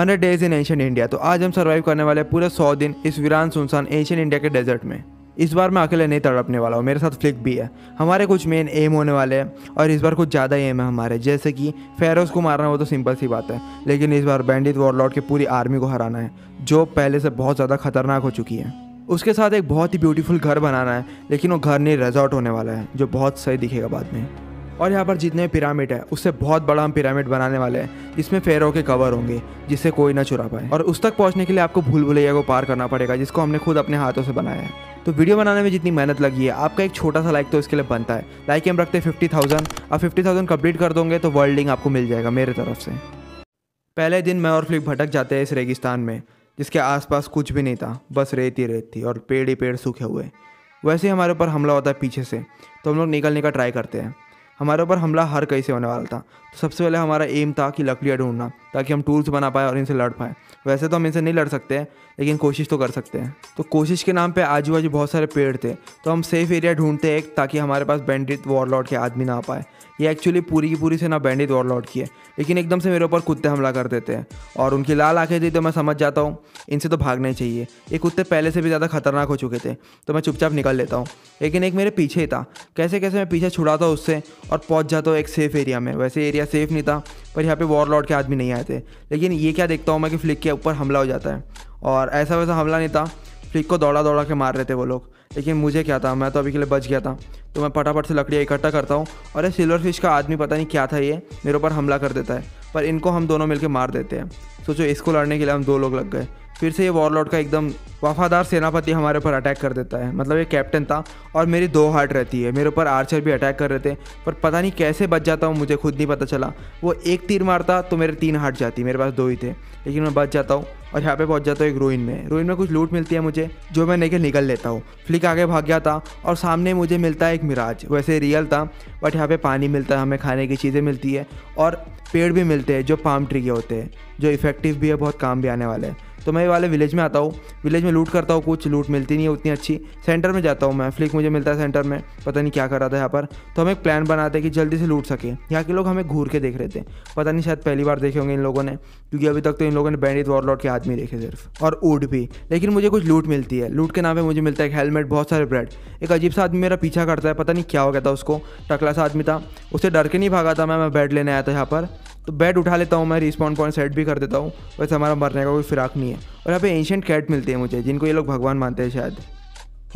100 days in ancient India. तो आज हम सर्वाइव करने वाले पूरे 100 दिन इस वीरान सुनसान एंशिएंट इंडिया के डेजर्ट में। इस बार मैं अकेले नहीं तड़पने वाला हूँ, मेरे साथ फ्लिक भी है। हमारे कुछ मेन एम होने वाले हैं और इस बार कुछ ज़्यादा एम है हमारे, जैसे कि फेरोज़ को मारना हो तो सिंपल सी बात है, लेकिन इस बार बैंडिट वॉरलॉर्ड की पूरी आर्मी को हराना है जो पहले से बहुत ज़्यादा खतरनाक हो चुकी है। उसके साथ एक बहुत ही ब्यूटीफुल घर बनाना है, लेकिन वो घर नहीं, रिजॉर्ट होने वाला है जो बहुत सही दिखेगा बाद में। और यहाँ पर जितने पिरामिड है उससे बहुत बड़ा हम पिरामिड बनाने वाले हैं, जिसमें फेरो के कवर होंगे जिससे कोई ना चुरा पाए। और उस तक पहुँचने के लिए आपको भूल भुलैया को पार करना पड़ेगा, जिसको हमने खुद अपने हाथों से बनाया है। तो वीडियो बनाने में जितनी मेहनत लगी है, आपका एक छोटा सा लाइक तो इसके लिए बनता है। लाइक हम रखते हैं 50,000 और 50,000 कम्प्लीट कर दोगे तो वर्ल्ड लिंक आपको मिल जाएगा मेरे तरफ से। पहले दिन मैं और फ्लिक भटक जाते हैं इस रेगिस्तान में, जिसके आसपास कुछ भी नहीं था, बस रेत ही रेत थी और पेड़ ही पेड़ सूखे हुए। वैसे ही हमारे ऊपर हमला होता है पीछे से, तो हम लोग निकलने का ट्राई करते हैं। हमारे ऊपर हमला हर कहीं से होने वाला था, तो सबसे पहले हमारा एम था कि लकड़ियाँ ढूंढना, ताकि हम टूल्स बना पाए और इनसे लड़ पाएँ। वैसे तो हम इनसे नहीं लड़ सकते हैं, लेकिन कोशिश तो कर सकते हैं। तो कोशिश के नाम पे आजू बाजू बहुत सारे पेड़ थे, तो हम सेफ़ एरिया ढूंढते हैं ताकि हमारे पास बैंडिट वॉरलॉर्ड के आदमी ना आ पाए। ये एक्चुअली पूरी की पूरी से ना बैंडिट वॉरलॉर्ड की है, लेकिन एकदम से मेरे ऊपर कुत्ते हमला कर देते हैं और उनकी लाल आँखें थी तो मैं समझ जाता हूँ इनसे तो भागना ही चाहिए। ये कुत्ते पहले से भी ज़्यादा खतरनाक हो चुके थे, तो मैं चुपचाप निकल लेता हूँ। लेकिन एक मेरे पीछे ही था, कैसे कैसे मैं पीछे छुड़ाता हूँ उससे और पहुँच जाता हूँ एक सेफ़ एरिया में। वैसे एरिया सेफ़ नहीं था, पर यहाँ पे वॉरलॉर्ड के आदमी नहीं आए थे। लेकिन ये क्या देखता हूँ मैं कि फ्लिक के ऊपर हमला हो जाता है, और ऐसा वैसा हमला नहीं था, फ्लिक को दौड़ा दौड़ा के मार रहे थे वो लोग। लेकिन मुझे क्या था, मैं तो अभी के लिए बच गया था। तो मैं फटाफट से लकड़ियाँ इकट्ठा करता हूँ और ये सिल्वर फिश का आदमी पता नहीं क्या था, ये मेरे ऊपर हमला कर देता है, पर इनको हम दोनों मिलकर मार देते हैं। सोचो, इसको लड़ने के लिए हम दो लोग लग गए। फिर से ये वॉरलॉर्ड का एकदम वफादार सेनापति हमारे ऊपर अटैक कर देता है, मतलब ये कैप्टन था और मेरी दो हार्ट रहती है। मेरे ऊपर आर्चर भी अटैक कर रहे थे, पर पता नहीं कैसे बच जाता हूँ, मुझे खुद नहीं पता चला। वो एक तीर मारता तो मेरे 3 हार्ट जाती, मेरे पास 2 ही थे, लेकिन मैं बच जाता हूँ। और यहाँ पे पहुँच जाता हूँ एक रूइन में कुछ लूट मिलती है मुझे, जो मैं लेकर निकल लेता हूँ। फ्लिक आगे भाग गया था और सामने मुझे मिलता है एक मिराज, वैसे रियल था, बट यहाँ पे पानी मिलता है, हमें खाने की चीज़ें मिलती है और पेड़ भी मिलते हैं जो पाम ट्री के होते हैं, जो इफेक्टिव भी है, बहुत काम भी आने वाले हैं। तो मैं ये वाले विलेज में आता हूँ, विलेज में लूट करता हूँ, कुछ लूट मिलती नहीं है उतनी अच्छी। सेंटर में जाता हूँ मैं, फ्लिक मुझे मिलता है सेंटर में, पता नहीं क्या कर रहा था यहाँ पर। तो हम एक प्लान बनाते हैं कि जल्दी से लूट सके। यहाँ के लोग हमें घूर के देख रहे थे, पता नहीं शायद पहली बार देखे होंगे इन लोगों ने, क्योंकि अभी तक तो इन लोगों ने बैंडिट वॉरलॉर्ड के आदमी देखे सिर्फ, और ऊँट भी। लेकिन मुझे कुछ लूट मिलती है, लूट के नाम पर मुझे मिलता है एक हेलमेट, बहुत सारे ब्रेड। एक अजीब सा आदमी मेरा पीछा करता है, पता नहीं क्या हो गया था उसको, टकला सा आदमी था, उससे डर के नहीं भागा था मैं बेड लेने आया था यहाँ पर। तो बेड उठा लेता हूँ मैं, रिस्पॉन पॉइंट सेट भी कर देता हूँ। वैसे हमारा मरने का कोई फिराक नहीं है। और यहाँ पे एंशिएंट कैट मिलती है मुझे, जिनको ये लोग भगवान मानते हैं शायद,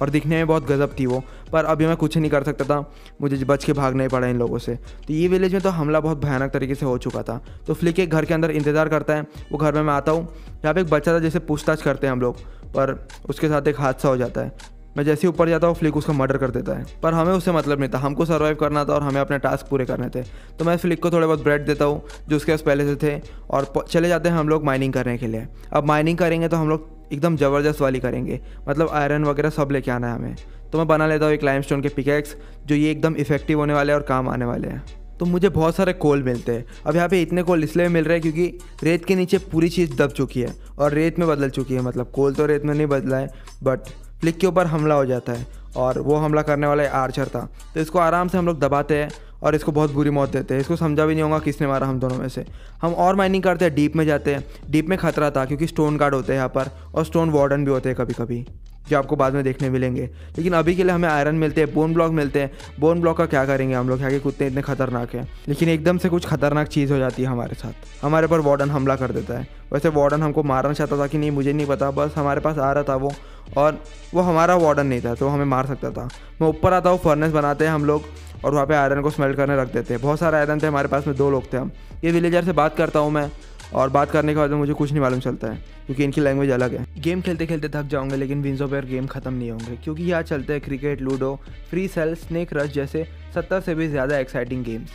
और दिखने में बहुत गजब थी वो, पर अभी मैं कुछ नहीं कर सकता था, मुझे बच के भागना ही पड़ा इन लोगों से। तो ये विलेज में तो हमला बहुत भयानक तरीके से हो चुका था। तो फ्लिक एक घर के अंदर इंतज़ार करता है, वो घर में मैं आता हूँ। यहाँ पे एक बच्चा था जिसे पूछताछ करते हैं हम लोग, पर उसके साथ एक हादसा हो जाता है। मैं जैसे ऊपर जाता हूँ, फ्लिक उसका मर्डर कर देता है, पर हमें उससे मतलब नहीं था, हमको सर्वाइव करना था और हमें अपने टास्क पूरे करने थे। तो मैं फ्लिक को थोड़े बहुत ब्रेड देता हूँ जो उसके पास पहले से थे, और चले जाते हैं हम लोग माइनिंग करने के लिए। अब माइनिंग करेंगे तो हम लोग एकदम ज़बरदस्त वाली करेंगे, मतलब आयरन वगैरह सब लेके आना है हमें। तो मैं बना लेता हूँ एक लाइमस्टोन के पिकैक्स, जो ये एकदम इफेक्टिव होने वाले और काम आने वाले हैं। तो मुझे बहुत सारे कोल मिलते हैं। अब यहाँ पे इतने कोल इसलिए मिल रहे हैं क्योंकि रेत के नीचे पूरी चीज़ दब चुकी है और रेत में बदल चुकी है, मतलब कोल तो रेत में नहीं बदला है। बट फ्लिक के ऊपर हमला हो जाता है और वो हमला करने वाला आर्चर था, तो इसको आराम से हम लोग दबाते हैं और इसको बहुत बुरी मौत देते हैं। इसको समझा भी नहीं होगा किसने मारा हम दोनों में से। हम और माइनिंग करते हैं, डीप में जाते हैं। डीप में खतरा था क्योंकि स्टोन गार्ड होते हैं यहाँ पर और स्टोन वार्डन भी होते हैं कभी कभी, जो आपको बाद में देखने मिलेंगे। लेकिन अभी के लिए हमें आयरन मिलते हैं, बोन ब्लॉक मिलते हैं। बोन ब्लॉक का क्या करेंगे हम लोग, यहाँ के कुत्ते इतने खतरनाक हैं। लेकिन एकदम से कुछ खतरनाक चीज़ हो जाती है हमारे साथ, हमारे पर वार्डन हमला कर देता है। वैसे वार्डन हमको मारना चाहता था कि नहीं मुझे नहीं पता, बस हमारे पास आ रहा था वो, और वो हमारा वार्डन नहीं था तो हमें मार सकता था। मैं ऊपर आता हूँ, फर्नेस बनाते हैं हम लोग और वहाँ पे आयरन को स्मेल्ट करने रख देते हैं। बहुत सारे आयरन थे हमारे पास में, 2 लोग थे हम। ये विलेजर से बात करता हूँ मैं, और बात करने के बाद मुझे कुछ नहीं मालूम चलता है क्योंकि इनकी लैंग्वेज अलग है। गेम खेलते खेलते थक जाओगे लेकिन विंजो पर गेम खत्म नहीं होंगे, क्योंकि यहाँ चलते हैं cricket, ludo, free cell, snake rush जैसे 70 से भी ज़्यादा एक्साइटिंग गेम्स।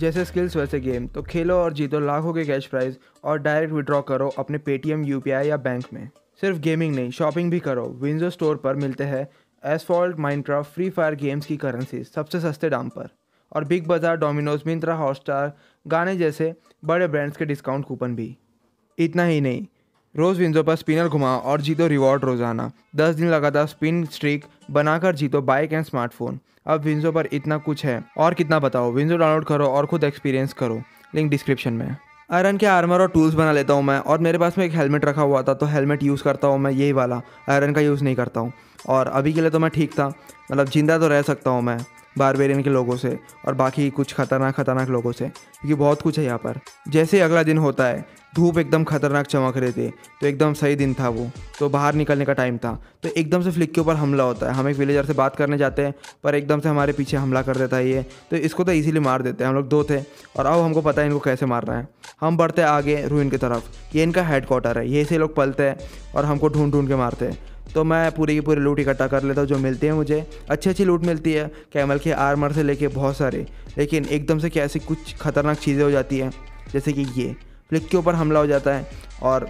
जैसे स्किल्स वैसे गेम, तो खेलो और जीतो लाखों के कैश प्राइज़ और डायरेक्ट विड्रॉ करो अपने पेटीएम, UPI या बैंक में। सिर्फ गेमिंग नहीं, शॉपिंग भी करो। विंजो स्टोर पर मिलते हैं Asphalt, Minecraft, free fire games की करेंसी सबसे सस्ते दाम पर, और बिग बाज़ार, डोमिनोज, मिंत्रा, हॉटस्टार, गाने जैसे बड़े ब्रांड्स के डिस्काउंट कूपन भी। इतना ही नहीं, रोज़ विंजो पर स्पिनर घुमाओ और जीतो रिवॉर्ड रोज़ाना। 10 दिन लगातार स्पिन स्ट्रीक बनाकर जीतो बाइक एंड स्मार्टफोन। अब विंजो पर इतना कुछ है, और कितना बताओ। विंजो डाउनलोड करो और खुद एक्सपीरियंस करो, लिंक डिस्क्रिप्शन में। आयरन के आर्मर और टूल्स बना लेता हूँ मैं। और मेरे पास में एक हेलमेट रखा हुआ था तो हेलमेट यूज़ करता हूँ मैं, यही वाला, आयरन का यूज़ नहीं करता हूँ। और अभी के लिए तो मैं ठीक था, मतलब जिंदा तो रह सकता हूँ मैं बारबेरियन के लोगों से और बाकी कुछ खतरनाक लोगों से, क्योंकि बहुत कुछ है यहाँ पर। जैसे ही अगला दिन होता है, धूप एकदम खतरनाक चमक रही थी, तो एकदम सही दिन था वो, तो बाहर निकलने का टाइम था। तो एकदम से फ्लिक के ऊपर हमला होता है। हम एक विलेजर से बात करने जाते हैं पर एकदम से हमारे पीछे हमला कर देता है ये, तो इसको तो ईजिली मार देते हैं। हम लोग दो थे और अब हमको पता है इनको कैसे मारना है। हम बढ़ते आगे रूइन की तरफ, ये इनका हेडक्वार्टर है, यहीं से लोग पलते हैं और हमको ढूंढ ढूंढ के मारते हैं। तो मैं पूरी की पूरी लूट इकट्ठा कर लेता हूँ जो मिलती है मुझे। अच्छी अच्छी लूट मिलती है, कैमल के आर्मर से लेके बहुत सारे, लेकिन एकदम से क्या ऐसी कुछ खतरनाक चीज़ें हो जाती हैं, जैसे कि ये फ्लिक के ऊपर हमला हो जाता है और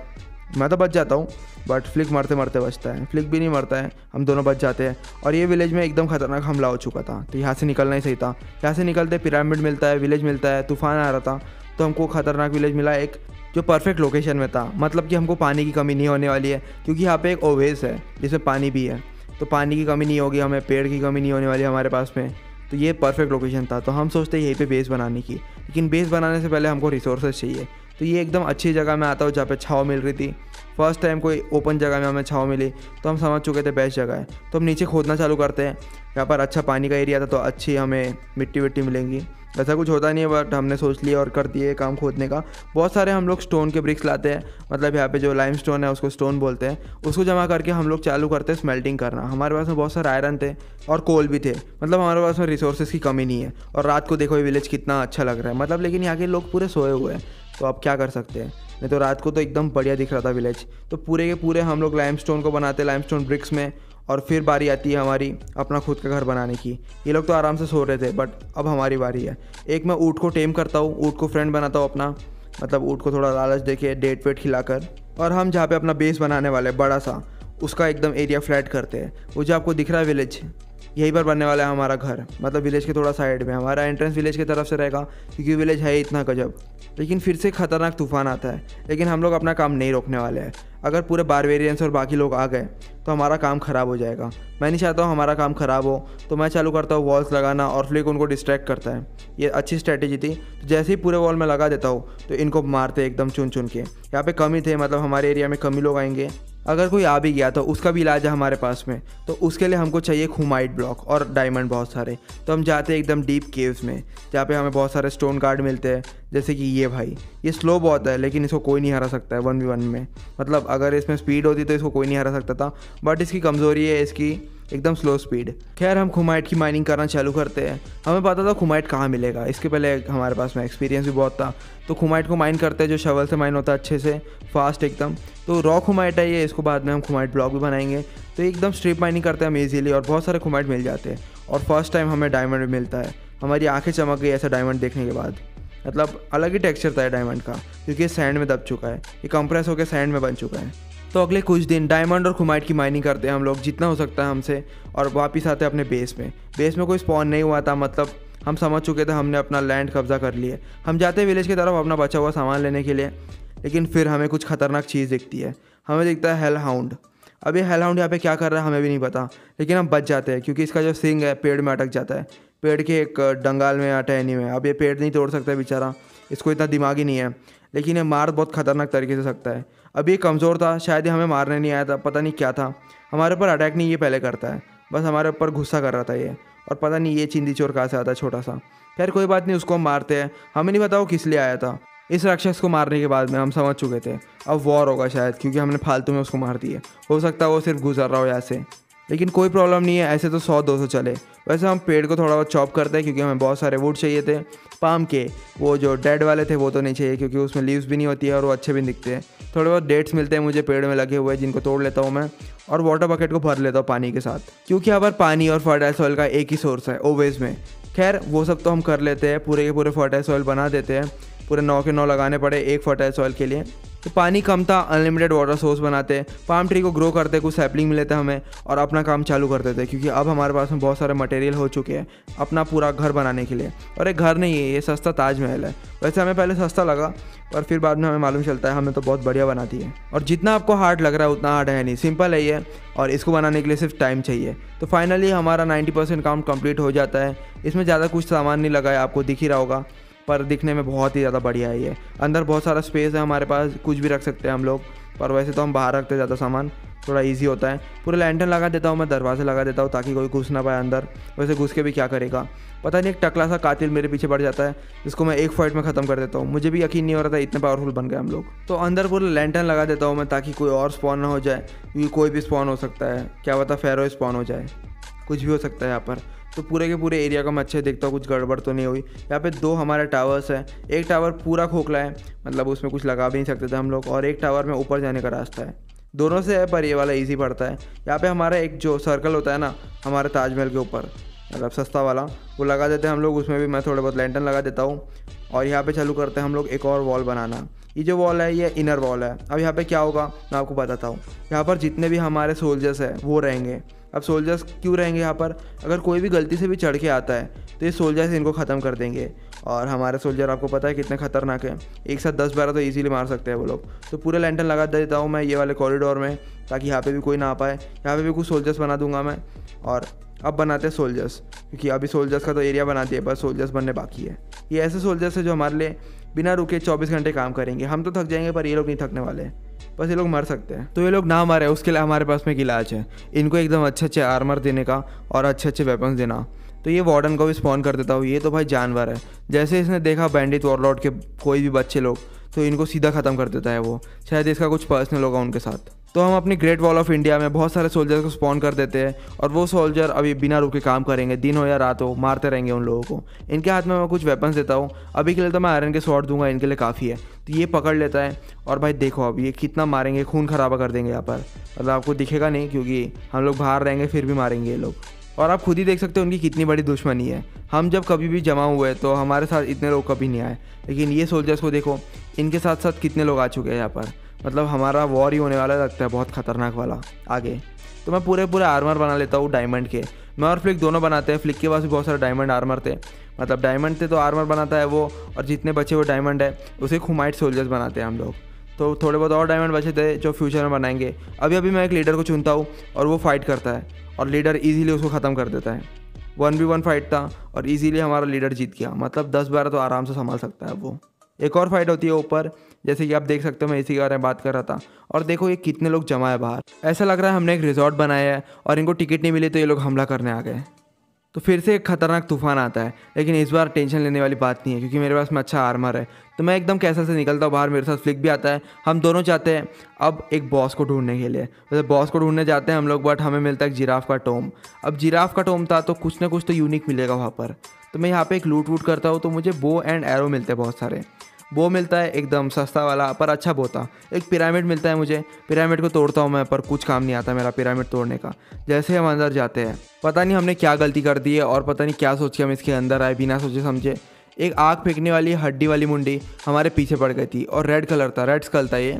मैं तो बच जाता हूँ, बट फ्लिक मरते मरते बचता है, फ्लिक भी नहीं मरता है, हम दोनों बच जाते हैं। और ये विलेज में एकदम खतरनाक हमला हो चुका था, तो यहाँ से निकलना ही सही था। यहाँ से निकलते पिरामिड मिलता है, विलेज मिलता है, तूफान आ रहा था तो हमको खतरनाक विलेज मिला एक, जो परफेक्ट लोकेशन में था, मतलब कि हमको पानी की कमी नहीं होने वाली है, क्योंकि यहाँ पे एक ओवेस है जिसमें पानी भी है, तो पानी की कमी नहीं होगी हमें, पेड़ की कमी नहीं होने वाली हमारे पास में। तो ये परफेक्ट लोकेशन था, तो हम सोचते हैं यहीं पे बेस बनाने की, लेकिन बेस बनाने से पहले हमको रिसोर्सेज चाहिए। तो ये एकदम अच्छी जगह में आता हूँ जहाँ पे छाँव मिल रही थी। फर्स्ट टाइम कोई ओपन जगह में हमें छाँव मिली तो हम समझ चुके थे बेस्ट जगह है, तो हम नीचे खोदना चालू करते हैं। यहाँ पर अच्छा पानी का एरिया था तो अच्छी हमें मिट्टी विट्टी मिलेंगी, ऐसा कुछ होता नहीं है, बट हमने सोच लिया और कर दिए काम खोदने का। बहुत सारे हम लोग स्टोन के ब्रिक्स लाते हैं, मतलब यहाँ पे जो लाइम स्टोन है उसको स्टोन बोलते हैं, उसको जमा करके हम लोग चालू करते हैं स्मेल्टिंग करना। हमारे पास में बहुत सारे आयरन थे और कोल भी थे, मतलब हमारे पास में रिसोर्सेज की कमी नहीं है। और रात को देखो ये विलेज कितना अच्छा लग रहा है, मतलब लेकिन यहाँ के लोग पूरे सोए हुए हैं, तो आप क्या कर सकते हैं, नहीं तो रात को तो एकदम बढ़िया दिख रहा था विलेज। तो पूरे के पूरे हम लोग लाइम स्टोन को बनाते हैं, लाइम स्टोन ब्रिक्स में, और फिर बारी आती है हमारी अपना खुद का घर बनाने की। ये लोग तो आराम से सो रहे थे, बट अब हमारी बारी है। एक मैं ऊँट को टेम करता हूँ, ऊँट को फ्रेंड बनाता हूँ अपना, मतलब ऊँट को थोड़ा लालच देके डेट वेट खिलाकर। और हम जहाँ पे अपना बेस बनाने वाले बड़ा सा, उसका एकदम एरिया फ्लैट करते हैं। वो जो आपको दिख रहा है विलेज, यहीं पर बनने वाला है हमारा घर, मतलब विलेज के थोड़ा साइड में। हमारा एंट्रेंस विलेज की तरफ से रहेगा, क्योंकि विलेज है इतना गजब। लेकिन फिर से खतरनाक तूफान आता है, लेकिन हम लोग अपना काम नहीं रोकने वाले हैं। अगर पूरे बारबेरियंस और बाकी लोग आ गए तो हमारा काम ख़राब हो जाएगा, मैं नहीं चाहता हूँ हमारा काम ख़राब हो। तो मैं चालू करता हूँ वॉल्स लगाना और फ्लिक उनको डिस्ट्रैक्ट करता है, ये अच्छी स्ट्रैटेजी थी। तो जैसे ही पूरे वॉल में लगा देता हूँ तो इनको मारते एकदम चुन चुन के। यहाँ पे कमी थे, मतलब हमारे एरिया में कमी लोग आएंगे, अगर कोई आ भी गया तो उसका भी इलाज है हमारे पास में। तो उसके लिए हमको चाहिए खुमाइट ब्लॉक और डायमंड बहुत सारे। तो हम जाते हैं एकदम डीप केव्स में, जहाँ पे हमें बहुत सारे स्टोन गार्ड मिलते हैं, जैसे कि ये भाई, ये स्लो बहुत है लेकिन इसको कोई नहीं हरा सकता है 1v1 में, मतलब अगर इसमें स्पीड होती तो इसको कोई नहीं हरा सकता था, बट इसकी कमज़ोरी है इसकी एकदम स्लो स्पीड। खैर हम खुमाइट की माइनिंग करना चालू करते हैं। हमें पता था खुमाइट कहाँ मिलेगा, इसके पहले हमारे पास में एक्सपीरियंस भी बहुत था। तो खुमाइट को माइन करते हैं, जो शवल से माइन होता है अच्छे से फास्ट एकदम। तो रॉ खुमाइट है ये, इसको बाद में हम खुमाइट ब्लॉक भी बनाएंगे। तो एकदम स्ट्रीप माइनिंग करते हैं हम ईजीली, और बहुत सारे खुमाइट मिल जाते हैं। और फर्स्ट टाइम हमें डायमंड भी मिलता है, हमारी आँखें चमक गई ऐसा डायमंड देखने के बाद, मतलब अलग ही टेक्स्चर था डायमंड का, क्योंकि ये सैंड में दब चुका है, ये कंप्रेस होकर सैंड में बन चुका है। तो अगले कुछ दिन डायमंड और खुमाइट की माइनिंग करते हैं हम लोग जितना हो सकता है हमसे, और वापस आते हैं अपने बेस में। बेस में कोई स्पॉन नहीं हुआ था, मतलब हम समझ चुके थे हमने अपना लैंड कब्जा कर लिया। हम जाते हैं विलेज की तरफ अपना बचा हुआ सामान लेने के लिए, लेकिन फिर हमें कुछ खतरनाक चीज़ दिखती है। हमें दिखता है हेल हाउंड। अब ये हेल हाउंड यहाँ पे क्या कर रहा है हमें भी नहीं पता, लेकिन हम बच जाते हैं क्योंकि इसका जो सिंग है पेड़ में अटक जाता है, पेड़ के एक डंगाल में या टहनी में। अब ये पेड़ नहीं तोड़ सकता बेचारा, इसको इतना दिमाग ही नहीं है, लेकिन ये मार बहुत खतरनाक तरीके से सकता है। अब ये कमज़ोर था, शायद ये हमें मारने नहीं आया था, पता नहीं क्या था, हमारे ऊपर अटैक नहीं ये पहले करता है, बस हमारे ऊपर गुस्सा कर रहा था ये। और पता नहीं ये चिंदी चोर कहाँ से आता है छोटा सा। खैर कोई बात नहीं, उसको हम मारते हैं, हमें नहीं पता वो किस लिए आया था। इस राक्षस को मारने के बाद में हम समझ चुके थे अब वॉर होगा शायद, क्योंकि हमने फालतू में उसको मार दिया। हो सकता है वो सिर्फ गुजर रहा हो यहाँ से, लेकिन कोई प्रॉब्लम नहीं है, ऐसे तो 100-200 चले। वैसे हम पेड़ को थोड़ा बहुत चॉप करते हैं, क्योंकि हमें बहुत सारे वुड चाहिए थे। पाम के वो जो डेड वाले थे वो तो नहीं चाहिए, क्योंकि उसमें लीव्स भी नहीं होती है और वो अच्छे भी दिखते हैं। थोड़े बहुत डेट्स मिलते हैं मुझे पेड़ में लगे हुए, जिनको तोड़ लेता हूँ मैं, और वाटर बकेट को भर लेता हूँ पानी के साथ, क्योंकि यहाँ पर पानी और फर्टाइल सॉइल का एक ही सोर्स है ओवेज में। खैर वो सब तो हम कर लेते हैं, पूरे के पूरे फर्टाइल सॉइल बना देते हैं, पूरे 9 के 9 लगाने पड़े एक फर्टाइल सॉइल के लिए। तो पानी कम था, अनलिमिटेड वाटर सोर्स बनाते हैं, पाम ट्री को ग्रो करते, कुछ सैपलिंग मिलते हैं हमें, और अपना काम चालू कर देते हैं, क्योंकि अब हमारे पास में बहुत सारे मटेरियल हो चुके हैं अपना पूरा घर बनाने के लिए। और एक घर नहीं है ये, सस्ता ताजमहल है। वैसे हमें पहले सस्ता लगा, पर फिर बाद में हमें मालूम चलता है हमें तो बहुत बढ़िया बनाती है। और जितना आपको हार्ड लग रहा है उतना हार्ड है नहीं, सिंपल है ये, और इसको बनाने के लिए सिर्फ टाइम चाहिए। तो फाइनली हमारा 90% काम कम्प्लीट हो जाता है। इसमें ज़्यादा कुछ सामान नहीं लगा है, आपको दिख ही रहा होगा। पर दिखने में बहुत ही ज़्यादा बढ़िया है ये। अंदर बहुत सारा स्पेस है हमारे पास, कुछ भी रख सकते हैं हम लोग, पर वैसे तो हम बाहर रखते ज़्यादा सामान, थोड़ा इजी होता है। पूरे लैंटर्न लगा देता हूँ मैं, दरवाजे लगा देता हूँ ताकि कोई घुस ना पाए अंदर। वैसे घुस के भी क्या करेगा पता नहीं, एक टकला सा कातिल मेरे पीछे पड़ जाता है जिसको मैं एक फाइट में ख़त्म कर देता हूँ। मुझे भी यकीन नहीं हो रहा था इतने पावरफुल बन गए हम लोग। तो अंदर पूरा लैंटर्न लगा देता हूँ मैं ताकि कोई और स्पॉन ना हो जाए, क्योंकि कोई भी स्पॉन हो सकता है, क्या पता फेरो स्पॉन हो जाए, कुछ भी हो सकता है यहाँ पर। तो पूरे के पूरे एरिया का मैं अच्छे देखता हूँ कुछ गड़बड़ तो नहीं हुई। यहाँ पे दो हमारे टावर्स हैं, एक टावर पूरा खोखला है, मतलब उसमें कुछ लगा भी नहीं सकते थे हम लोग, और एक टावर में ऊपर जाने का रास्ता है। दोनों से है पर ये वाला ईजी पड़ता है। यहाँ पे हमारा एक जो सर्कल होता है ना हमारे ताजमहल के ऊपर, मतलब सस्ता वाला, वो लगा देते हैं हम लोग, उसमें भी मैं थोड़े बहुत लैंटर्न लगा देता हूँ। और यहाँ पे चालू करते हैं हम लोग एक और वॉल बनाना। ये जो वॉल है ये इनर वॉल है। अब यहाँ पे क्या होगा मैं आपको बताता हूँ। यहाँ पर जितने भी हमारे सोल्जर्स हैं वो रहेंगे। अब सोल्जर्स क्यों रहेंगे यहाँ पर, अगर कोई भी गलती से भी चढ़ के आता है तो ये सोल्जर्स इनको ख़त्म कर देंगे। और हमारे सोल्जर आपको पता है कितने खतरनाक हैं, एक साथ 10-12 तो ईजीली मार सकते हैं वो लोग। तो पूरे लैंटर्न लगा देता हूँ मैं ये वाले कॉरिडोर में ताकि यहाँ पे भी कोई ना आ पाए। यहाँ पे भी कुछ सोल्जर्स बना दूंगा मैं। और अब बनाते हैं सोल्जर्स, क्योंकि अभी सोल्जर्स का तो एरिया बना दिया पर सोल्जर्स बनने बाकी है। ये ऐसे सोल्जर्स हैं जो हमारे लिए बिना रुके 24 घंटे काम करेंगे। हम तो थक जाएंगे पर ये लोग नहीं थकने वाले हैं, बस ये लोग मर सकते हैं। तो ये लोग ना मारे उसके लिए हमारे पास में एक इलाज है, इनको एकदम अच्छे आर्मर देने का और अच्छे वेपन्स देना। तो ये वार्डन को भी स्पॉन कर देता हूँ। ये तो भाई जानवर है, जैसे इसने देखा बैंडिट वॉरलॉर्ड के कोई भी बच्चे लोग तो इनको सीधा ख़त्म कर देता है वो। शायद इसका कुछ पर्सनल होगा उनके साथ। तो हम अपनी ग्रेट वॉल ऑफ इंडिया में बहुत सारे सोल्जर्स को स्पॉन कर देते हैं और वो सोल्जर अभी बिना रुके काम करेंगे, दिन हो या रात हो मारते रहेंगे उन लोगों को। इनके हाथ में मैं कुछ वेपन्स देता हूँ। अभी के लिए तो मैं आयरन के शॉट दूंगा, इनके लिए काफ़ी है। तो ये पकड़ लेता है और भाई देखो अब ये कितना मारेंगे, खून खराबा कर देंगे यहाँ पर। मतलब आपको दिखेगा नहीं क्योंकि हम लोग बाहर रहेंगे, फिर भी मारेंगे ये लोग। और आप खुद ही देख सकते हो उनकी कितनी बड़ी दुश्मनी है। हम जब कभी भी जमा हुए तो हमारे साथ इतने लोग कभी नहीं आए, लेकिन ये सोल्जर्स को देखो, इनके साथ साथ कितने लोग आ चुके हैं यहाँ पर। मतलब हमारा वॉर ही होने वाला लगता है, बहुत खतरनाक वाला। आगे तो मैं पूरे आर्मर बना लेता हूँ डायमंड के। मैं और फ्लिक दोनों बनाते हैं। फ्लिक के पास भी बहुत सारे डायमंड आर्मर थे, मतलब डायमंड थे तो आर्मर बनाता है वो, और जितने बचे हुए डायमंड है उसे खुमाइट सोल्जर्स बनाते हैं हम लोग। तो थोड़े बहुत और डायमंड बचे थे जो फ्यूचर में बनाएंगे। अभी अभी मैं एक लीडर को चुनता हूँ और वो फाइट करता है और लीडर इजीली उसको ख़त्म कर देता है। 1v1 फाइट था और इजीली हमारा लीडर जीत गया, मतलब 10-12 तो आराम से संभाल सकता है वो। एक और फाइट होती है ऊपर, जैसे कि आप देख सकते हो, मैं इसी के बारे में बात कर रहा था। और देखो ये कितने लोग जमा है बाहर, ऐसा लग रहा है हमने एक रिजॉर्ट बनाया है और इनको टिकट नहीं मिली तो ये लोग हमला करने आ गए। तो फिर से एक खतरनाक तूफान आता है, लेकिन इस बार टेंशन लेने वाली बात नहीं है क्योंकि मेरे पास में अच्छा आर्मर है। तो मैं एकदम कैसल से निकलता हूँ बाहर, मेरे साथ फ्लिक भी आता है। हम दोनों जाते हैं अब एक बॉस को ढूंढने के लिए। वैसे बॉस को ढूंढने जाते हैं हम लोग, बट हमें मिलता है एक जिराफ का टोम। अब जिराफ का टोम था तो कुछ ना कुछ तो यूनिक मिलेगा वहाँ पर। तो मैं यहाँ पर एक लूट वूट करता हूँ तो मुझे बो एंड एरो मिलते हैं बहुत सारे। बो मिलता है एकदम सस्ता वाला पर अच्छा बो था। एक पिरामिड मिलता है मुझे, पिरामिड को तोड़ता हूँ मैं पर कुछ काम नहीं आता मेरा पिरामिड तोड़ने का। जैसे हम अंदर जाते हैं पता नहीं हमने क्या गलती कर दी है और पता नहीं क्या सोच के हम इसके अंदर आए बिना सोचे समझे। एक आग फेंकने वाली हड्डी वाली मुंडी हमारे पीछे पड़ गई थी और रेड कलर था, रेड स्कल था ये।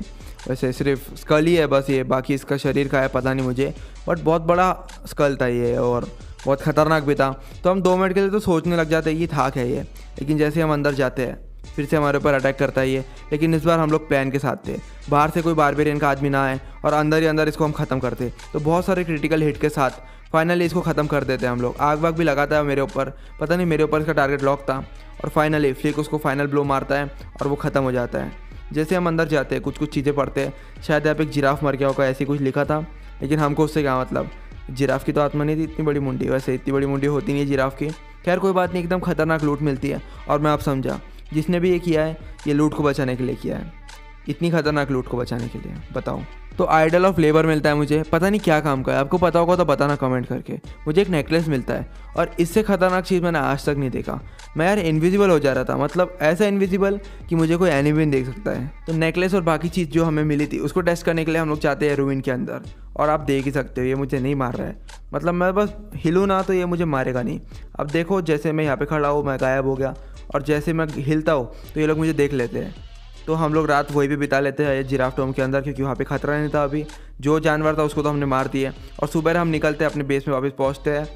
वैसे सिर्फ स्कल ही है बस ये, बाकी इसका शरीर का है पता नहीं मुझे, बट बहुत बड़ा स्कल था ये और बहुत ख़तरनाक भी था। तो हम 2 मिनट के लिए तो सोचने लग जाते हैं ये थाक है ये, लेकिन जैसे हम अंदर जाते हैं फिर से हमारे ऊपर अटैक करता है ये। लेकिन इस बार हम लोग प्लान के साथ थे, बाहर से कोई बारबेरियन का आदमी ना आए और अंदर ही अंदर इसको हम ख़त्म करते। तो बहुत सारे क्रिटिकल हिट के साथ फाइनली इसको ख़त्म कर देते हैं हम लोग। आग वाग भी लगाता है मेरे ऊपर, पता नहीं मेरे ऊपर इसका टारगेट लॉक था। और फाइनली फ्लिक उसको फाइनल ब्लो मारता है और वो ख़त्म हो जाता है। जैसे हम अंदर जाते हैं कुछ चीज़ें पढ़ते हैं, शायद यहाँ पे एक जिराफ मर गया होगा ऐसी कुछ लिखा था, लेकिन हमको उससे क्या मतलब, जिराफ की तो आत्मा नहीं थी इतनी बड़ी मुंडी, वैसे इतनी बड़ी मुंडी होती नहीं है जिराफ की। खैर कोई बात नहीं, एकदम खतरनाक लूट मिलती है और मैं अब समझा जिसने भी ये किया है ये लूट को बचाने के लिए किया है, इतनी खतरनाक लूट को बचाने के लिए। बताओ तो आइडल ऑफ लेबर मिलता है मुझे, पता नहीं क्या काम का है, आपको पता होगा तो बताना कमेंट करके। मुझे एक नेकलेस मिलता है और इससे खतरनाक चीज़ मैंने आज तक नहीं देखा। मैं यार इनविजिबल हो जा रहा था, मतलब ऐसा इनविजिबल कि मुझे कोई एनिमी नहीं देख सकता है। तो नेकलेस और बाकी चीज़ जो हमें मिली थी उसको टेस्ट करने के लिए हम लोग जाते हैं रूइन के अंदर। और आप देख ही सकते हो ये मुझे नहीं मार रहा है, मतलब मैं बस हिलूँ ना तो ये मुझे मारेगा नहीं। अब देखो जैसे मैं यहाँ पर खड़ा हूँ मैं गायब हो गया, और जैसे मैं हिलता हूँ तो ये लोग मुझे देख लेते हैं। तो हम लोग रात वही भी बिता लेते हैं जिराफ टॉम के अंदर, क्योंकि वहाँ पे खतरा नहीं था। अभी जो जानवर था उसको तो हमने मार दिया और सुबह हम निकलते हैं अपने बेस में वापस पहुँचते हैं।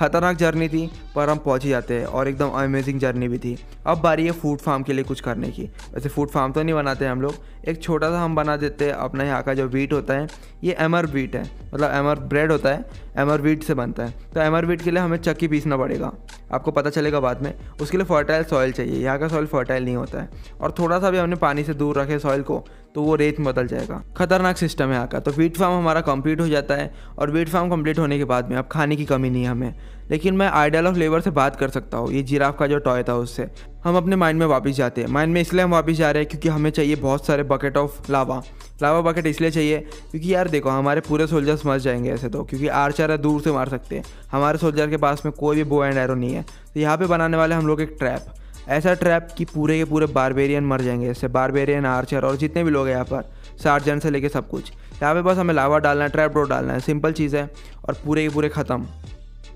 खतरनाक जर्नी थी पर हम पहुँच ही जाते हैं और एकदम अमेजिंग जर्नी भी थी। अब बारी है फूड फार्म के लिए कुछ करने की। वैसे फूड फार्म तो नहीं बनाते हम लोग, एक छोटा सा हम बना देते हैं। अपना यहाँ का जो व्हीट होता है ये एमर व्हीट है, मतलब एमर ब्रेड होता है, एमर व्हीट से बनता है। तो एमर व्हीट के लिए हमें चक्की पीसना पड़ेगा, आपको पता चलेगा बाद में। उसके लिए फर्टाइल सॉइल चाहिए, यहाँ का सॉइल फर्टाइल नहीं होता है। और थोड़ा सा भी हमने पानी से दूर रखे सॉइल को तो वो रेत में बदल जाएगा। खतरनाक सिस्टम है यहाँ का। तो व्हीट फार्म हमारा कंप्लीट हो जाता है और व्हीट फार्म कंप्लीट होने के बाद में अब खाने की कमी नहीं है हमें। लेकिन मैं आइडियल ऑफ लेबर से बात कर सकता हूँ, ये जिराफ का जो टॉय था उससे। हम अपने माइंड में वापस जाते हैं। माइंड में इसलिए हम वापस जा रहे हैं क्योंकि हमें चाहिए बहुत सारे bucket of lava. Lava bucket इसलिए चाहिए क्योंकि यार देखो हमारे पूरे सोल्जर्स मर जाएंगे ऐसे तो, क्योंकि आर्चर है दूर से मार सकते हैं, हमारे सोल्जर के पास में कोई भी बो एंड एरो नहीं है। तो यहाँ पे बनाने वाले हम लोग एक ट्रैप, ऐसा ट्रैप कि पूरे के पूरे बारबेरियन मर जाएंगे इससे, बारबेरियन आर्चर और जितने भी लोग हैं यहाँ पर, सार्जेंट से लेके सब कुछ। यहाँ पे बस हमें लावा डालना है, ट्रैप डोर डालना है, सिंपल चीज़ है। और पूरे के पूरे ख़त्म,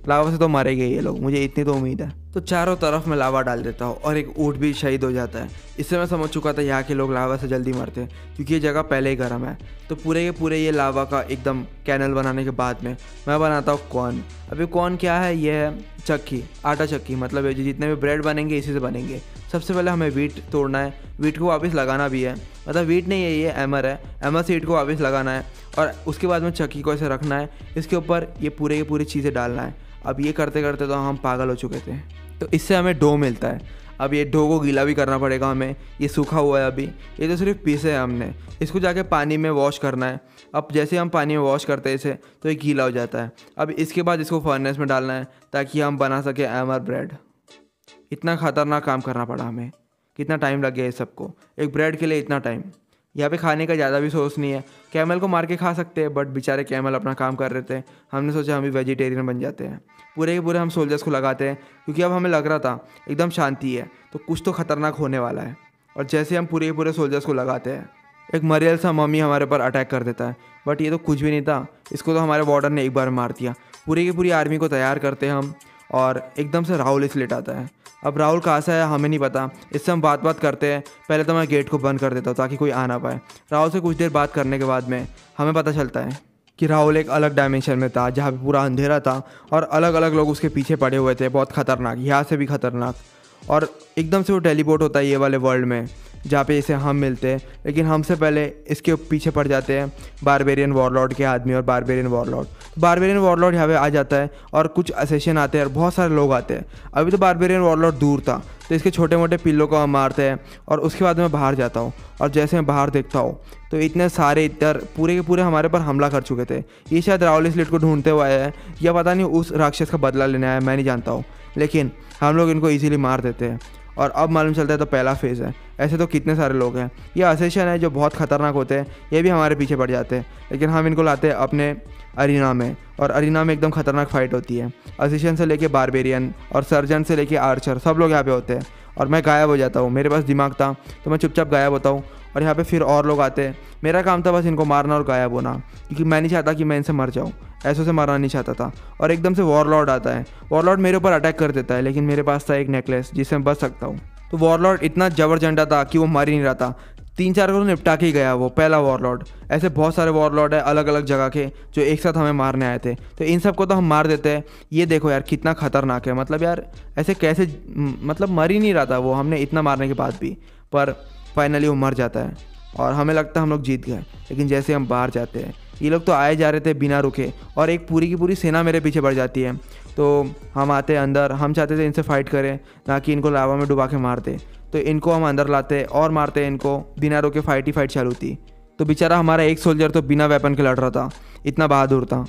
लावा से तो मारेंगे ये लोग, मुझे इतनी तो उम्मीद है। तो चारों तरफ मैं लावा डाल देता हूँ और एक ऊँट भी शहीद हो जाता है। इससे मैं समझ चुका था यहाँ के लोग लावा से जल्दी मरते हैं क्योंकि ये जगह पहले ही गर्म है। तो पूरे के पूरे ये लावा का एकदम कैनल बनाने के बाद में मैं बनाता हूँ कॉर्न। अभी कॉर्न क्या है, ये है चक्की, आटा चक्की, मतलब ये जितने भी ब्रेड बनेंगे इसी से बनेंगे। सबसे पहले हमें व्हीट तोड़ना है, व्हीट को वापस लगाना भी है, मतलब व्हीट नहीं है ये एमर है, एमर सीड को वापस लगाना है। और उसके बाद में चक्की को ऐसे रखना है, इसके ऊपर ये पूरे की पूरी चीज़ें डालना है। अब ये करते करते तो हम पागल हो चुके थे। तो इससे हमें डो मिलता है। अब ये डो को गीला भी करना पड़ेगा हमें, ये सूखा हुआ है अभी, ये तो सिर्फ पीसे है हमने, इसको जाके पानी में वॉश करना है। अब जैसे हम पानी में वॉश करते हैं इसे तो ये गीला हो जाता है। अब इसके बाद इसको फर्नेस में डालना है ताकि हम बना सकें एमर ब्रेड। इतना खतरनाक काम करना पड़ा हमें, कितना टाइम लग गया इस सबको, एक ब्रेड के लिए इतना टाइम। यहाँ पे खाने का ज़्यादा भी सोर्स नहीं है, कैमल को मार के खा सकते हैं बट बेचारे कैमल अपना काम कर रहे थे। हमने सोचा हम भी वेजिटेरियन बन जाते हैं। पूरे के पूरे हम सोल्जर्स को लगाते हैं क्योंकि अब हमें लग रहा था एकदम शांति है तो कुछ तो खतरनाक होने वाला है। और जैसे हम पूरे के पूरे सोल्जर्स को लगाते हैं, एक मरियल सा मम्मी हमारे पर अटैक कर देता है बट ये तो कुछ भी नहीं था, इसको तो हमारे वार्डन ने एक बार मार दिया। पूरी की पूरी आर्मी को तैयार करते हैं हम और एकदम से राहुल स्लेट आता है। अब राहुल कहाँ से है हमें नहीं पता, इससे हम बात करते हैं। पहले तो मैं गेट को बंद कर देता हूँ ताकि कोई आ ना पाए। राहुल से कुछ देर बात करने के बाद में हमें पता चलता है कि राहुल एक अलग डायमेंशन में था जहाँ पे पूरा अंधेरा था और अलग अलग लोग उसके पीछे पड़े हुए थे, बहुत खतरनाक, यहाँ से भी खतरनाक। और एकदम से वो टेलीपोर्ट होता है ये वाले वर्ल्ड में जहाँ पे इसे हम मिलते हैं, लेकिन हमसे पहले इसके पीछे पड़ जाते हैं बारबेरियन वॉरलॉर्ड के आदमी और बारबेरियन वॉरलॉर्ड। बारबेरियन वॉरलॉर्ड यहाँ पे आ जाता है और कुछ असेशन आते हैं और बहुत सारे लोग आते हैं। अभी तो बारबेरियन वॉरलॉर्ड दूर था तो इसके छोटे मोटे पिल्लों को हम मारते हैं। और उसके बाद मैं बाहर जाता हूँ और जैसे मैं बाहर देखता हूँ तो इतने सारे इधर पूरे के पूरे हमारे पर हमला कर चुके थे। ये शायद राहुल इस लिट को ढूंढते हुए आया है या पता नहीं उस राक्षस का बदला लेने आया, मैं नहीं जानता हूँ, लेकिन हम लोग इनको ईजिली मार देते हैं। और अब मालूम चलता है तो पहला फेज़ है। ऐसे तो कितने सारे लोग हैं, ये असेशन है जो बहुत खतरनाक होते हैं, ये भी हमारे पीछे पड़ जाते हैं, लेकिन हम इनको लाते हैं अपने अरीना में। और अरीना में एकदम खतरनाक फाइट होती है, असेशन से लेके बारबेरियन और सर्जन से लेके आर्चर, सब लोग यहाँ पे होते हैं। और मैं गायब हो जाता हूँ, मेरे पास दिमाग था तो मैं चुपचाप गायब होता हूँ। और यहाँ पे फिर और लोग आते हैं, मेरा काम था बस इनको मारना और गायब होना क्योंकि मैं नहीं चाहता कि मैं इनसे मर जाऊँ, ऐसे से मरना नहीं चाहता था। और एकदम से वॉरलॉर्ड आता है, वॉरलॉर्ड मेरे ऊपर अटैक कर देता है, लेकिन मेरे पास था एक नेकलेस जिससे मैं बच सकता हूँ। तो वॉरलॉर्ड इतना जबरजंडा था कि वो मर ही नहीं रहा था, 3-4 को निपटा के गया वो पहला वॉरलॉर्ड। ऐसे बहुत सारे वॉरलॉर्ड है अलग अलग जगह के जो एक साथ हमें मारने आए थे, तो इन सबको तो हम मार देते हैं। ये देखो यार कितना खतरनाक है, मतलब यार ऐसे कैसे, मतलब मर ही नहीं रहा था वो, हमने इतना मारने के बाद भी। पर फाइनली वो मर जाता है और हमें लगता है हम लोग जीत गए, लेकिन जैसे हम बाहर जाते हैं ये लोग तो आए जा रहे थे बिना रुके और एक पूरी की पूरी सेना मेरे पीछे पड़ जाती है। तो हम आते हैं अंदर, हम चाहते थे इनसे फाइट करें ना कि इनको लावा में डुबा के मार दें, तो इनको हम अंदर लाते और मारते इनको बिना रुके, फाइट ही फाइट चालू थी। तो बेचारा हमारा एक सोल्जर तो बिना वेपन के लड़ रहा था, इतना बहादुर था।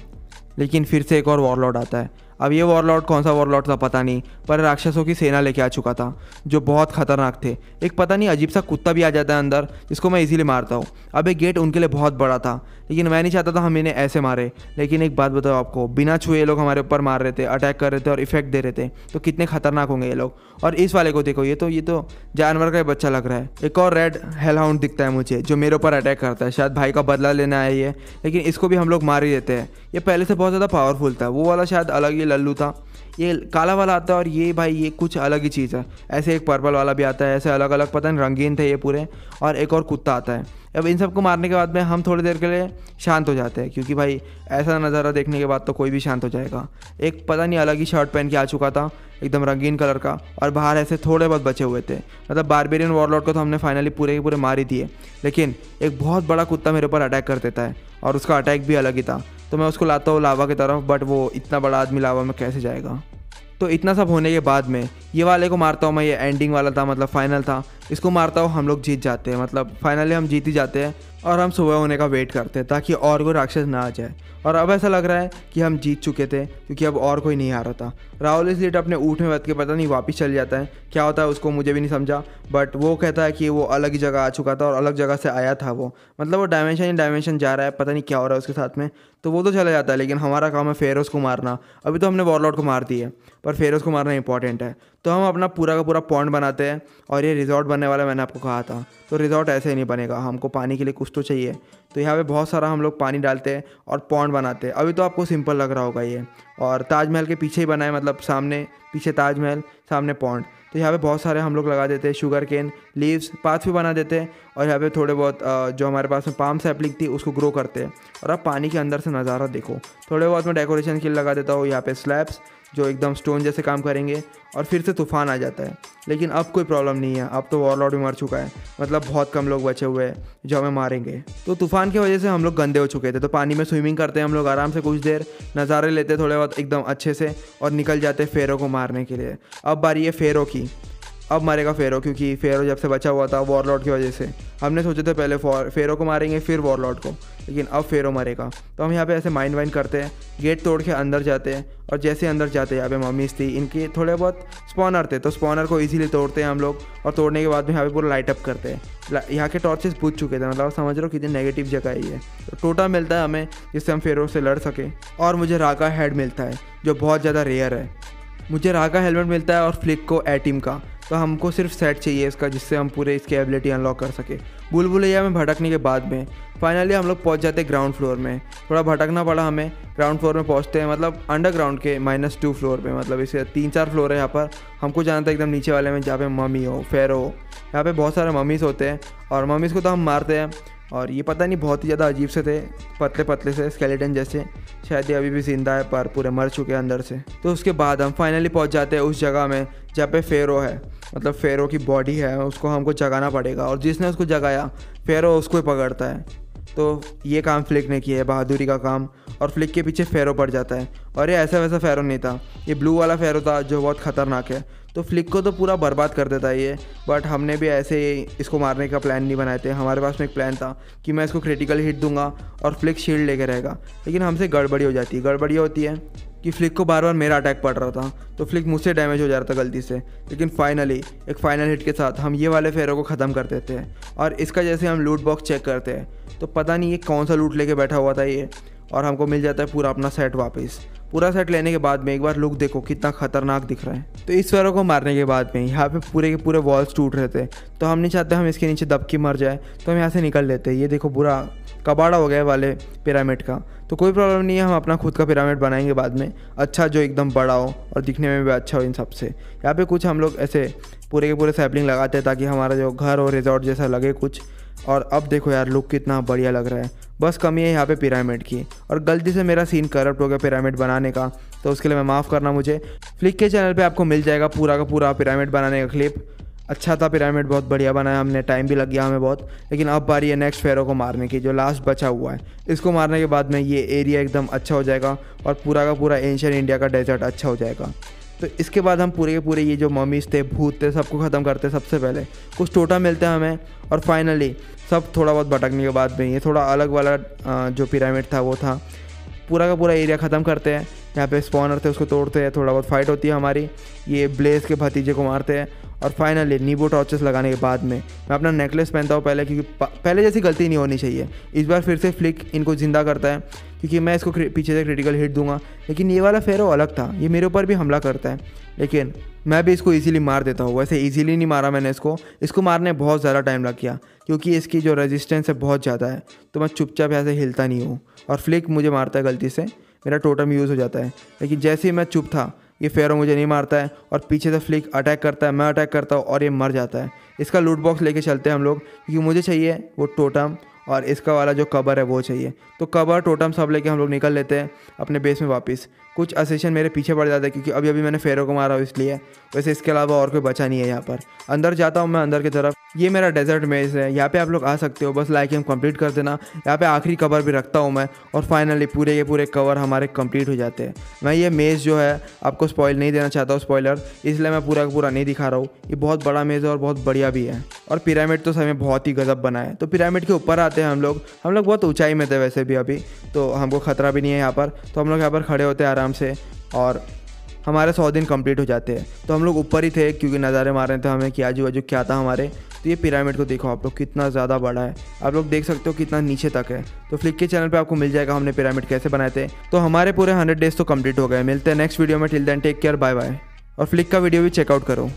लेकिन फिर से एक और वॉरलॉर्ड आता है। अब ये वॉरलॉर्ड कौन सा वॉरलॉर्ड था पता नहीं, पर राक्षसों की सेना लेके आ चुका था जो बहुत खतरनाक थे। एक पता नहीं अजीब सा कुत्ता भी आ जाता है अंदर जिसको मैं इजीली मारता हूँ। अब ये गेट उनके लिए बहुत बड़ा था लेकिन मैं नहीं चाहता था हम इन्हें ऐसे मारे। लेकिन एक बात बताओ आपको, बिना छुए लोग हमारे ऊपर मार रहे थे, अटैक कर रहे थे और इफेक्ट दे रहे थे, तो कितने खतरनाक होंगे ये लोग। और इस वाले को देखो, ये तो जानवर का बच्चा लग रहा है। एक और रेड हेलहाउंड दिखता है मुझे जो मेरे ऊपर अटैक करता है, शायद भाई का बदला लेना है ये, लेकिन इसको भी हम लोग मार ही देते हैं। ये पहले से बहुत ज़्यादा पावरफुल था, वो वाला शायद अलग ही लल्लू था, ये काला वाला आता है, और ये भाई ये कुछ अलग ही चीज़ है। ऐसे एक पर्पल वाला भी आता है, ऐसे अलग अलग पता नहीं रंगीन थे ये पूरे, और एक और कुत्ता आता है। अब इन सबको मारने के बाद में हम थोड़ी देर के लिए शांत हो जाते हैं, क्योंकि भाई ऐसा नज़ारा देखने के बाद तो कोई भी शांत हो जाएगा। एक पता नहीं अलग ही शर्ट पहन के आ चुका था, एकदम रंगीन कलर का, और बाहर ऐसे थोड़े बहुत बचे हुए थे। मतलब बारबेरियन वॉरलॉर्ड को तो हमने फाइनली पूरे के पूरे मार ही दिए, लेकिन एक बहुत बड़ा कुत्ता मेरे ऊपर अटैक कर देता है, और उसका अटैक भी अलग ही था। तो मैं उसको लाता हूँ लावा की तरफ, बट वो इतना बड़ा आदमी लावा में कैसे जाएगा। तो इतना सब होने के बाद में ये वाले को मारता हूँ मैं, ये एंडिंग वाला था, मतलब फाइनल था, इसको मारता हूँ, हम लोग जीत जाते हैं। मतलब फाइनली हम जीत ही जाते हैं, और हम सुबह होने का वेट करते हैं ताकि और कोई राक्षस ना आ जाए। और अब ऐसा लग रहा है कि हम जीत चुके थे, क्योंकि अब और कोई नहीं आ रहा था। राहुल इसलिए अपने ऊँट में बैठ के पता नहीं वापस चल जाता है, क्या होता है उसको मुझे भी नहीं समझा, बट वो कहता है कि वो अलग ही जगह आ चुका था और अलग जगह से आया था वो, मतलब वो डायमेंशन ही डायमेंशन जा रहा है, पता नहीं क्या हो रहा है उसके साथ में। तो वो तो चला जाता है, लेकिन हमारा काम है फेरोज़ को मारना। अभी तो हमने वॉरलॉर्ड को मार दी है, पर फेरोज़ को मारना इंपॉर्टेंट है। तो हम अपना पूरा का पूरा पॉन्ड बनाते हैं, और ये रिजॉर्ट बनने वाला मैंने आपको कहा था, तो रिजॉर्ट ऐसे ही नहीं बनेगा, हमको पानी के लिए कुछ तो चाहिए। तो यहाँ पे बहुत सारा हम लोग पानी डालते हैं और पॉन्ड बनाते हैं। अभी तो आपको सिंपल लग रहा होगा ये, और ताजमहल के पीछे ही बनाए, मतलब सामने पीछे ताजमहल, सामने पॉन्ड। तो यहाँ पे बहुत सारे हम लोग लगा देते हैं शुगर केन लीव्स, पाथ भी बना देते हैं, और यहाँ पे थोड़े बहुत जो हमारे पास में पाम सैपलिंग थी उसको ग्रो करते हैं। और अब पानी के अंदर से नज़ारा देखो। थोड़े बहुत मैं डेकोरेशन के लिए लगा देता हूँ यहाँ पे स्लैब्स, जो एकदम स्टोन जैसे काम करेंगे, और फिर से तूफान आ जाता है। लेकिन अब कोई प्रॉब्लम नहीं है, अब तो वॉरलॉर्ड भी मर चुका है, मतलब बहुत कम लोग बचे हुए हैं जो हमें मारेंगे। तो तूफान की वजह से हम लोग गंदे हो चुके थे, तो पानी में स्विमिंग करते हैं हम लोग आराम से, कुछ देर नज़ारे लेते थोड़े बहुत एकदम अच्छे से, और निकल जाते फेरों को मारने के लिए। अब बारी है फेरों की, अब मरेगा फेरो, क्योंकि फेरो जब से बचा हुआ था वॉरलॉर्ड की वजह से। हमने सोचे थे पहले फेरो को मारेंगे फिर वॉरलॉर्ड को, लेकिन अब फेरो मरेगा। तो हम यहाँ पे ऐसे माइंड वाइंड करते हैं, गेट तोड़ के अंदर जाते हैं, और जैसे अंदर जाते हैं यहाँ पे मम्मीज़ थी, इनके थोड़े बहुत स्पॉनर थे, तो स्पॉनर को ईजिली तोड़ते हैं हम लोग। और तोड़ने के बाद में यहाँ पे पूरा लाइट अप करते हैं। यहाँ के टॉर्चेस बुझ चुके थे, मतलब समझ रहे हो कितनी नेगेटिव जगह है ये। तो टोटा मिलता है हमें, जिससे हम फेरो से लड़ सकें, और मुझे राका हेड मिलता है जो बहुत ज़्यादा रेयर है। मुझे राका हेलमेट मिलता है, और फ्लिक को ए टीम का। तो हमको सिर्फ सेट चाहिए इसका, जिससे हम पूरे इसके एबिलिटी अनलॉक कर सके। बुलबुलैया में भटकने के बाद में फाइनली हम लोग पहुंच जाते हैं ग्राउंड फ्लोर में। थोड़ा भटकना पड़ा हमें, ग्राउंड फ्लोर में पहुंचते हैं, मतलब अंडरग्राउंड के -2 फ्लोर पे। मतलब इसे 3-4 फ्लोर है, यहाँ पर हमको जाना था एकदम नीचे वाले में, जहाँ पे मम्मी हो फेरो हो। यहाँ पर बहुत सारे मम्मीज़ होते हैं, और मम्मीज़ को तो हम मारते हैं। और ये पता नहीं बहुत ही ज़्यादा अजीब से थे, पतले पतले से स्केलेटन जैसे, शायद ये अभी भी जिंदा है पर पूरे मर चुके हैं अंदर से। तो उसके बाद हम फाइनली पहुंच जाते हैं उस जगह में जहाँ पे फेरो है, मतलब फेरो की बॉडी है, उसको हमको जगाना पड़ेगा। और जिसने उसको जगाया फेरो उसको ही पकड़ता है। तो ये काम फ्लिक ने किया है, बहादुरी का काम। और फ्लिक के पीछे फेरो पड़ जाता है, और ये ऐसा वैसा फेरो नहीं था, ये ब्लू वाला फेरो था जो बहुत ख़तरनाक है। तो फ्लिक को तो पूरा बर्बाद कर देता है ये, बट हमने भी ऐसे इसको मारने का प्लान नहीं बनाए थे। हमारे पास में एक प्लान था कि मैं इसको क्रिटिकल हिट दूंगा और फ्लिक शील्ड लेके रहेगा, लेकिन हमसे गड़बड़ी हो जाती है। गड़बड़ी होती है कि फ्लिक को बार बार मेरा अटैक पड़ रहा था, तो फ्लिक मुझसे डैमेज हो जा रहा था गलती से। लेकिन फाइनली एक फाइनल हिट के साथ हम ये वाले फेरों को ख़त्म कर देते हैं। और इसका जैसे हम लूट बॉक्स चेक करते हैं, तो पता नहीं ये कौन सा लूट लेके बैठा हुआ था ये, और हमको मिल जाता है पूरा अपना सेट वापस। पूरा सेट लेने के बाद में एक बार लुक देखो कितना खतरनाक दिख रहा है। तो इस फेरो को मारने के बाद में यहाँ पे पूरे के पूरे वॉल्स टूट रहे थे, तो हम नहीं चाहते हम इसके नीचे दबके मर जाए, तो हम यहाँ से निकल लेते हैं। ये देखो पूरा कबाड़ा हो गया वाले पिरामिड का, तो कोई प्रॉब्लम नहीं है, हम अपना खुद का पिरामिड बनाएंगे बाद में, अच्छा जो एकदम बड़ा हो और दिखने में भी अच्छा हो इन सबसे। यहाँ पर कुछ हम लोग ऐसे पूरे के पूरे सैपलिंग लगाते हैं ताकि हमारा जो घर हो रिजॉर्ट जैसा लगे कुछ। और अब देखो यार लुक कितना बढ़िया लग रहा है, बस कमी है यहाँ पे पिरामिड की। और गलती से मेरा सीन करप्ट हो गया पिरामिड बनाने का, तो उसके लिए मैं माफ़ करना मुझे। फ्लिक के चैनल पे आपको मिल जाएगा पूरा का पूरा पिरामिड बनाने का क्लिप। अच्छा था पिरामिड, बहुत बढ़िया बनाया हमने, टाइम भी लग गया हमें बहुत। लेकिन अब बारी है नेक्स्ट फेरो को मारने की, जो लास्ट बचा हुआ है। इसको मारने के बाद में ये एरिया एकदम अच्छा हो जाएगा, और पूरा का पूरा एंशिएंट इंडिया का डेजर्ट अच्छा हो जाएगा। तो इसके बाद हम पूरे के पूरे ये जो मम्मीज़ थे भूत थे सबको ख़त्म करते हैं। सबसे पहले कुछ टोटा मिलता है हमें, और फाइनली सब थोड़ा बहुत भटकने के बाद में ये थोड़ा अलग वाला जो पिरामिड था वो था। पूरा का पूरा एरिया ख़त्म करते हैं, यहाँ पे स्पॉनर थे उसको तोड़ते हैं, थोड़ा बहुत फाइट होती है हमारी। ये ब्लेज़ के भतीजे को मारते हैं, और फाइनली नींबू टॉर्चेस लगाने के बाद में मैं अपना नेकलेस पहनता हूँ पहले, क्योंकि पहले जैसी गलती नहीं होनी चाहिए। इस बार फिर से फ्लिक इनको ज़िंदा करता है, क्योंकि मैं इसको पीछे से क्रिटिकल हिट दूंगा। लेकिन ये वाला फेरो अलग था, ये मेरे ऊपर भी हमला करता है, लेकिन मैं भी इसको ईजिली मार देता हूँ। वैसे ईजिली नहीं मारा मैंने इसको, इसको मारने बहुत ज़्यादा टाइम लग गया, क्योंकि इसकी जो रेजिस्टेंस है बहुत ज़्यादा है। तो मैं चुपचाप यहाँ से हिलता नहीं हूँ, और फ्लिक मुझे मारता है गलती से, मेरा टोटम यूज़ हो जाता है। लेकिन जैसे ही मैं चुप था, ये फेरो मुझे नहीं मारता है और पीछे से फ्लिक अटैक करता है, मैं अटैक करता हूँ और ये मर जाता है। इसका लूट बॉक्स लेके चलते हैं हम लोग, क्योंकि मुझे चाहिए वो टोटम और इसका वाला जो कवर है वो चाहिए। तो कवर टोटम सब लेके हम लोग निकल लेते हैं अपने बेस में वापस। कुछ असेशन मेरे पीछे पड़ जाता है क्योंकि अभी अभी मैंने फेरो को मारा हो इसलिए। वैसे इसके अलावा और कोई बचा नहीं है। यहाँ पर अंदर जाता हूँ मैं अंदर की तरफ। ये मेरा डेजर्ट मेज है, यहाँ पे आप लोग आ सकते हो, बस लाइक हम कंप्लीट कर देना। यहाँ पे आखिरी कवर भी रखता हूँ मैं और फाइनली पूरे के पूरे कवर हमारे कंप्लीट हो जाते हैं। मैं ये मेज़ जो है आपको स्पॉइल नहीं देना चाहता हूँ स्पॉइलर, इसलिए मैं पूरा का पूरा नहीं दिखा रहा हूँ। ये बहुत बड़ा मेज़ है और बहुत बढ़िया भी है और पिरामिड तो हमें बहुत ही गजब बना है। तो पिरामिड के ऊपर आते हैं हम लोग बहुत ऊंचाई में थे वैसे भी, अभी तो हमको खतरा भी नहीं है यहाँ पर। तो हम लोग यहाँ पर खड़े होते हैं आराम से और हमारे 100 दिन कंप्लीट हो जाते हैं। तो हम लोग ऊपर ही थे क्योंकि नज़ारे मार रहे थे हमें कि आजू बाजू क्या था हमारे। तो ये पिरामिड को देखो आप लोग, कितना ज़्यादा बड़ा है, आप लोग देख सकते हो कितना नीचे तक है। तो फ्लिक के चैनल पे आपको मिल जाएगा हमने पिरामिड कैसे बनाए थे। तो हमारे पूरे 100 डेज़ तो कंप्लीट हो गए। मिलते हैं नेक्स्ट वीडियो में, till then take care, bye bye. और फ्लिक का वीडियो भी चेकआउट करो।